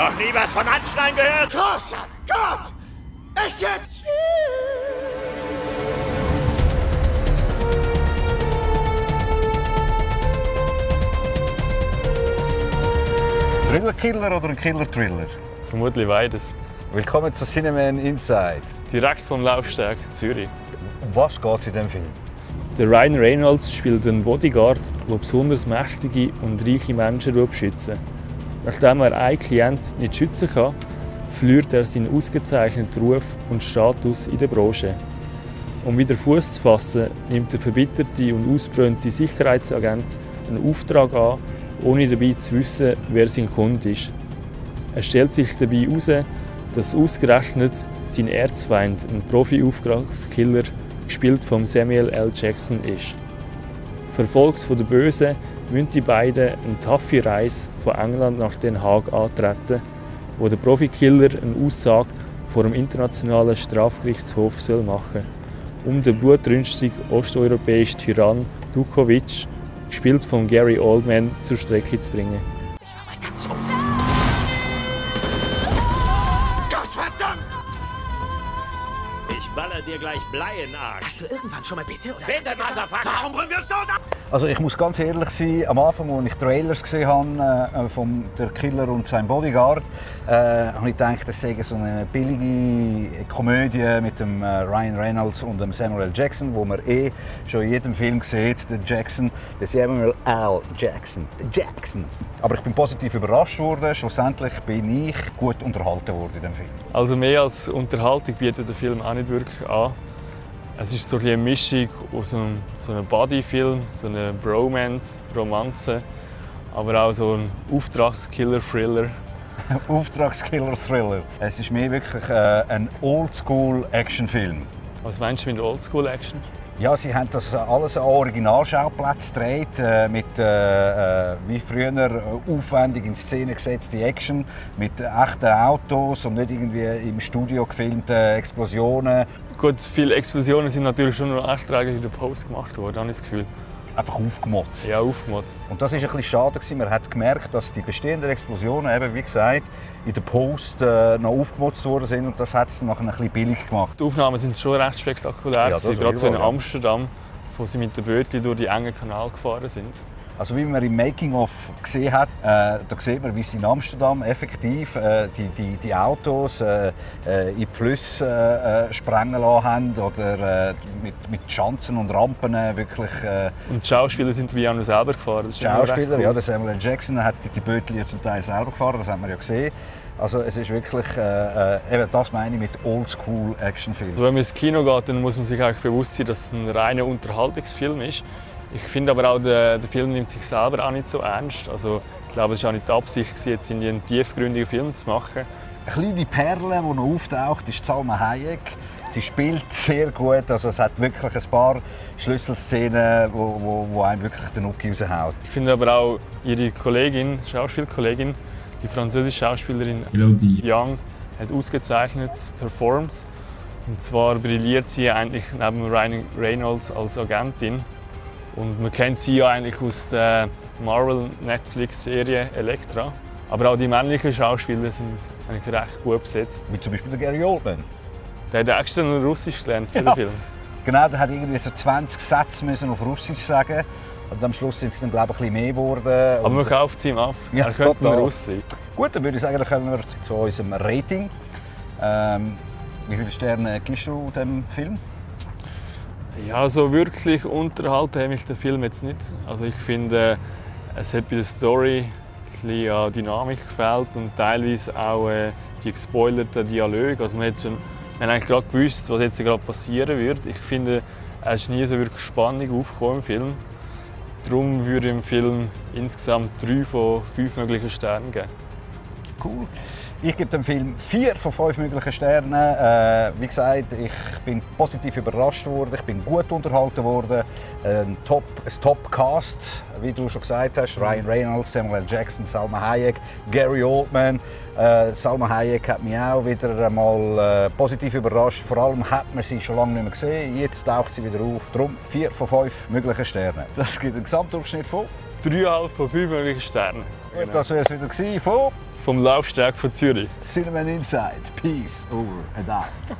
Noch nie was von Anschreien gehört? Großer Gott! Echt jetzt? Thriller-Killer oder ein Killer-Thriller? Vermutlich beides. Willkommen zu Cineman Inside. Direkt vom Laufsteg Zürich. Um was geht es in diesem Film? Der Ryan Reynolds spielt einen Bodyguard, der besonders mächtige und reiche Menschen schützen. Nachdem er einen Klient nicht schützen kann, verliert er seinen ausgezeichneten Ruf und Status in der Branche. Um wieder Fuß zu fassen, nimmt der verbitterte und ausgebrannte Sicherheitsagent einen Auftrag an, ohne dabei zu wissen, wer sein Kunde ist. Es stellt sich dabei heraus, dass ausgerechnet sein Erzfeind, ein Profi-Auftragskiller, gespielt von Samuel L. Jackson, ist. Verfolgt von der Bösen, müssen die beiden eine taffe Reise von England nach Den Haag antreten, wo der Profikiller eine Aussage vor dem Internationalen Strafgerichtshof machen soll, um den blutrünstigen osteuropäischen Tyrann Dukovic, gespielt von Gary Oldman, zur Strecke zu bringen. Ich war mal ganz oben. Gottverdammt! Ich baller dir gleich Blei in den Arsch. Hast du irgendwann schon mal bitte? Oder bitte, Motherfucker! Warum bringen wir es so an? Also ich muss ganz ehrlich sein, am Anfang, als ich Trailers gesehen habe von «Der Killer und sein Bodyguard», habe ich gedacht, das sei so eine billige Komödie mit dem Ryan Reynolds und dem Samuel L. Jackson, wo man eh schon in jedem Film sieht, den Jackson, den Samuel L. Jackson, den Jackson. Aber ich bin positiv überrascht worden. Schlussendlich bin ich gut unterhalten worden in dem Film. Also mehr als Unterhaltung bietet der Film auch nicht wirklich an. Es ist so ein bisschen eine Mischung aus so einem Bodyfilm, so einer Bromance, Romanze, aber auch so ein Auftragskiller-Thriller. Auftragskiller-Thriller. Es ist mehr wirklich ein Oldschool-Actionfilm. Was meinst du mit Oldschool-Action? Ja, sie haben das alles an Originalschauplätzen gedreht, mit wie früher aufwendig in Szene gesetzte Action, mit echten Autos und nicht irgendwie im Studio gefilmten Explosionen. Gut, viele Explosionen sind natürlich schon nur echt in der Pause gemacht worden, habe ich das Gefühl. Einfach aufgemotzt. Ja, aufgemotzt. Und das war ein bisschen schade. Man hat gemerkt, dass die bestehenden Explosionen, eben, wie gesagt, in der Post noch aufgemotzt worden sind. Und das hat es dann nachher ein bisschen billig gemacht. Die Aufnahmen sind schon recht spektakulär. Ja, gerade so in Amsterdam, wo sie mit den Bötchen durch den engen Kanal gefahren sind. Also wie man im Making-of gesehen hat, da sieht man, wie es in Amsterdam effektiv die Autos in die Flüsse sprengen lassen haben oder mit Schanzen und Rampen wirklich... Und die Schauspieler sind dabei auch noch selber gefahren? Das ist Schauspieler, cool. Ja, der Samuel L. Jackson hat die Bötchen zum Teil selber gefahren, das hat man ja gesehen. Also es ist wirklich, eben das meine ich mit Oldschool-Actionfilmen. Also wenn man ins Kino geht, dann muss man sich eigentlich bewusst sein, dass es ein reiner Unterhaltungsfilm ist. Ich finde aber auch, der Film nimmt sich selber auch nicht so ernst. Also, ich glaube, es war auch nicht die Absicht, jetzt einen tiefgründigen Film zu machen. Eine kleine Perle, die noch auftaucht, ist Salma Hayek. Sie spielt sehr gut. Also, es hat wirklich ein paar Schlüsselszenen, wo einem wirklich den Nucki raushaut. Ich finde aber auch ihre Kollegin, Schauspielkollegin, die französische Schauspielerin Elodie Yung, hat ausgezeichnet performt. Und zwar brilliert sie eigentlich neben Ryan Reynolds als Agentin. Und man kennt sie ja eigentlich aus der Marvel-Netflix-Serie Elektra. Aber auch die männlichen Schauspieler sind eigentlich recht gut besetzt. Wie zum Beispiel der Gary Oldman. Der hat extra nur Russisch gelernt für den Film. Genau, der hat irgendwie so 20 Sätze müssen auf Russisch sagen. Und am Schluss sind es dann, glaube ich, ein bisschen mehr geworden. Aber man kauft es ihm ab. Ja, er könnte noch Russ sein. Gut, dann würde ich sagen, dann kommen wir zu unserem Rating. Wie viele Sterne gibst du dem Film? Ja, so wirklich unterhalten hat mich der Film jetzt nicht. Also ich finde, es hat bei der Story ein bisschen an Dynamik gefehlt und teilweise auch die gespoilerten Dialoge. Also man hat eigentlich gerade gewusst, was jetzt gerade passieren wird. Ich finde, es ist nie so wirklich Spannung aufgekommen im Film. Darum würde ich im Film insgesamt 3 von 5 möglichen Sternen geben. Cool. Ich gebe dem Film 4 von 5 möglichen Sternen. Wie gesagt, ich bin positiv überrascht worden, ich bin gut unterhalten worden. Ein Top-Cast, wie du schon gesagt hast. Ryan Reynolds, Samuel L. Jackson, Salma Hayek, Gary Oldman. Salma Hayek hat mich auch wieder einmal positiv überrascht. Vor allem hat man sie schon lange nicht mehr gesehen. Jetzt taucht sie wieder auf. Darum 4 von 5 möglichen Sternen. Das gibt einen Gesamtdurchschnitt von 3,5 von 5 möglichen Sternen. Genau. Das wäre es wieder von vom Laufsteg von Zürich. Cineman Inside, Peace over and out.